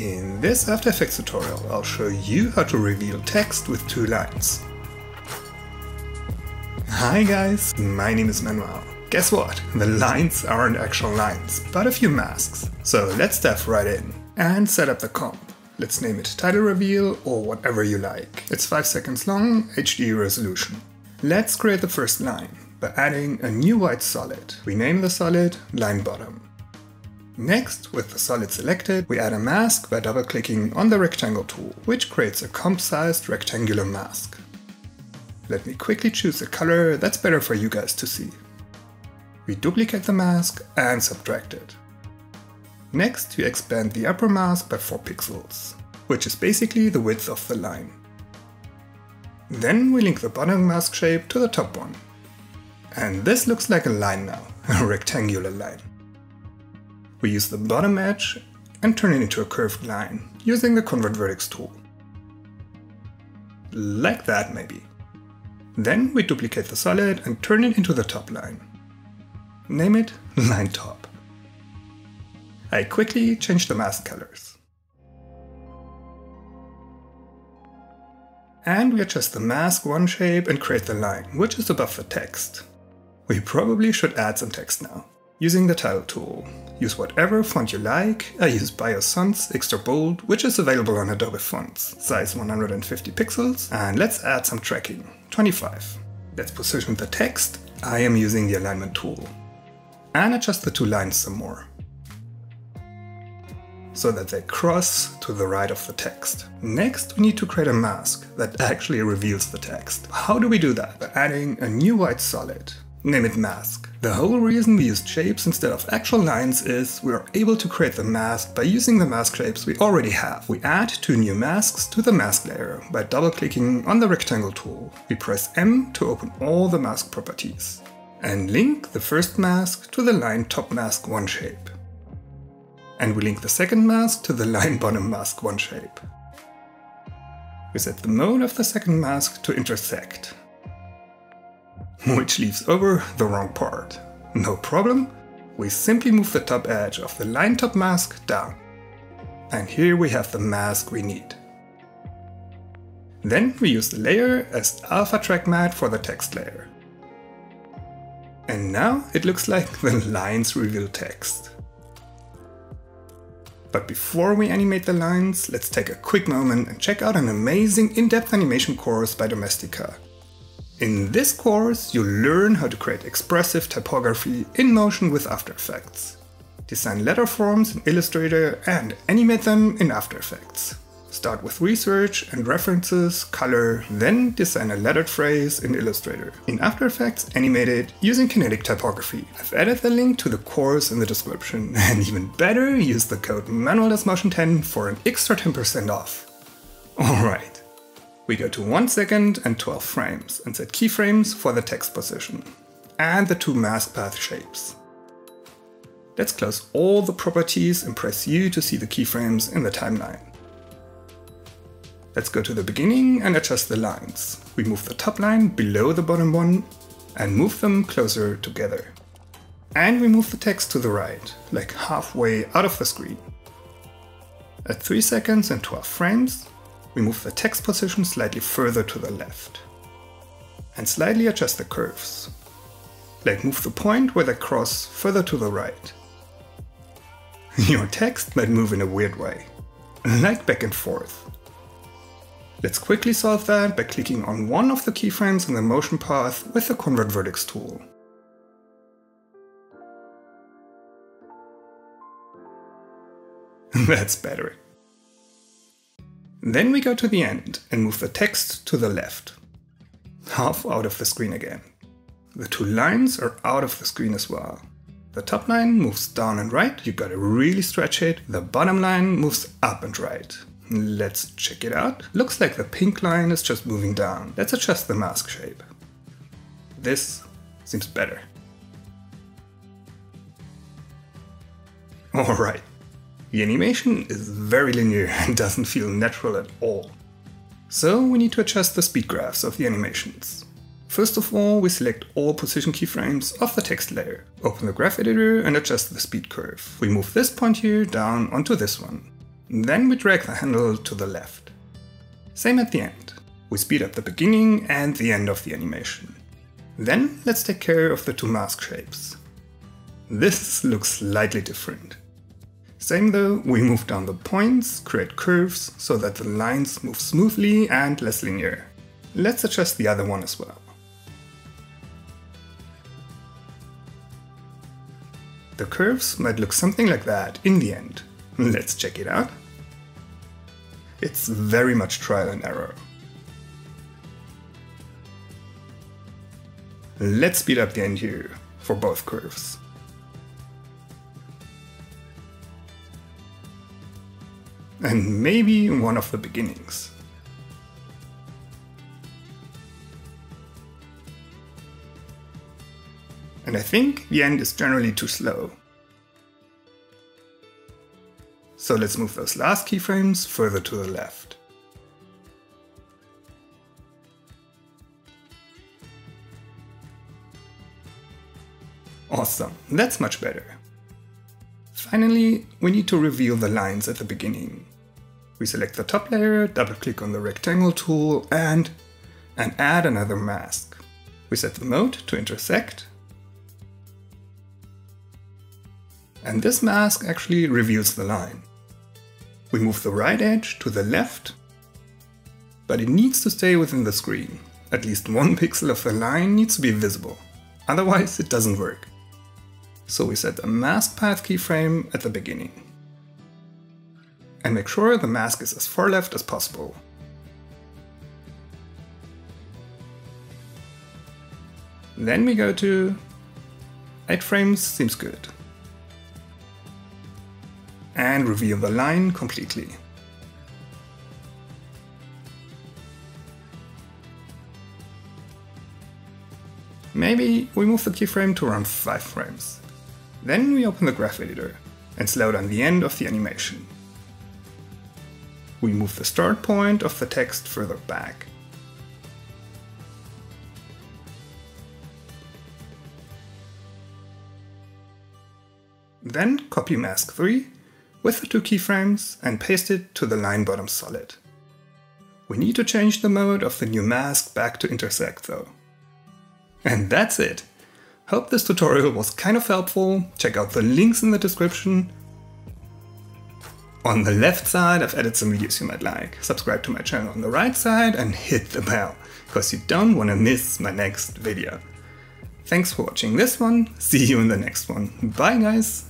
In this After Effects tutorial, I'll show you how to reveal text with two lines. Hi guys, my name is Manuel. Guess what? The lines aren't actual lines, but a few masks. So let's dive right in and set up the comp. Let's name it title reveal or whatever you like. It's 5 seconds long, HD resolution. Let's create the first line by adding a new white solid. We name the solid line bottom. Next, with the solid selected, we add a mask by double-clicking on the rectangle tool, which creates a comp-sized rectangular mask. Let me quickly choose a color that's better for you guys to see. We duplicate the mask and subtract it. Next, we expand the upper mask by 4 pixels, which is basically the width of the line. Then we link the bottom mask shape to the top one. And this looks like a line now, a rectangular line. We use the bottom edge and turn it into a curved line, using the Convert Vertex tool. Like that, maybe. Then we duplicate the solid and turn it into the top line. Name it Line Top. I quickly change the mask colors. And we adjust the mask one shape and create the line, which is above the text. We probably should add some text now. Using the Tile tool. Use whatever font you like. I use Biosons Extra Bold, which is available on Adobe Fonts. Size 150 pixels. And let's add some tracking. 25. Let's position the text. I am using the Alignment tool. And adjust the two lines some more, so that they cross to the right of the text. Next, we need to create a mask that actually reveals the text. How do we do that? By adding a new white solid. Name it mask. The whole reason we used shapes instead of actual lines is we are able to create the mask by using the mask shapes we already have. We add two new masks to the mask layer by double-clicking on the rectangle tool. We press M to open all the mask properties. And link the first mask to the line top mask one shape. And we link the second mask to the line bottom mask one shape. We set the mode of the second mask to intersect, which leaves over the wrong part. No problem, we simply move the top edge of the line top mask down. And here we have the mask we need. Then we use the layer as alpha track mat for the text layer. And now it looks like the lines reveal text. But before we animate the lines, let's take a quick moment and check out an amazing in-depth animation course by Domestika. In this course, you'll learn how to create expressive typography in motion with After Effects, design letter forms in Illustrator and animate them in After Effects. Start with research and references, color, then design a lettered phrase in Illustrator. In After Effects, animate it using kinetic typography. I've added the link to the course in the description, and even better, use the code Manuel does Motion 10 for an extra 10% off. Alright. We go to 1 second and 12 frames and set keyframes for the text position and the two mask path shapes. Let's close all the properties and press U to see the keyframes in the timeline. Let's go to the beginning and adjust the lines. We move the top line below the bottom one and move them closer together. And we move the text to the right, like halfway out of the screen. At 3 seconds and 12 frames, we move the text position slightly further to the left and slightly adjust the curves. Like move the point where they cross further to the right. Your text might move in a weird way, like back and forth. Let's quickly solve that by clicking on one of the keyframes in the motion path with the Convert Vertex tool. That's better. Then we go to the end and move the text to the left, half out of the screen again. The two lines are out of the screen as well. The top line moves down and right, you gotta really stretch it. The bottom line moves up and right. Let's check it out. Looks like the pink line is just moving down. Let's adjust the mask shape. This seems better. Alright. The animation is very linear and doesn't feel natural at all. So we need to adjust the speed graphs of the animations. First of all, we select all position keyframes of the text layer. Open the graph editor and adjust the speed curve. We move this point here down onto this one. Then we drag the handle to the left. Same at the end. We speed up the beginning and the end of the animation. Then let's take care of the two mask shapes. This looks slightly different. Same though, we move down the points, create curves, so that the lines move smoothly and less linear. Let's adjust the other one as well. The curves might look something like that in the end. Let's check it out. It's very much trial and error. Let's speed up the end here for both curves. And maybe one of the beginnings. And I think the end is generally too slow. So let's move those last keyframes further to the left. Awesome, that's much better. Finally, we need to reveal the lines at the beginning. We select the top layer, double-click on the rectangle tool and add another mask. We set the mode to intersect. And this mask actually reveals the line. We move the right edge to the left, but it needs to stay within the screen. At least 1 pixel of the line needs to be visible, otherwise it doesn't work. So we set a mask path keyframe at the beginning. And make sure the mask is as far left as possible. Then we go to 8 frames, seems good. And reveal the line completely. Maybe we move the keyframe to around 5 frames. Then we open the graph editor and slow down the end of the animation. We move the start point of the text further back. Then copy mask 3 with the 2 keyframes and paste it to the line bottom solid. We need to change the mode of the new mask back to intersect though. And that's it! Hope this tutorial was kind of helpful. Check out the links in the description. On the left side I've added some videos you might like. Subscribe to my channel on the right side and hit the bell, because you don't want to miss my next video. Thanks for watching this one, see you in the next one. Bye guys!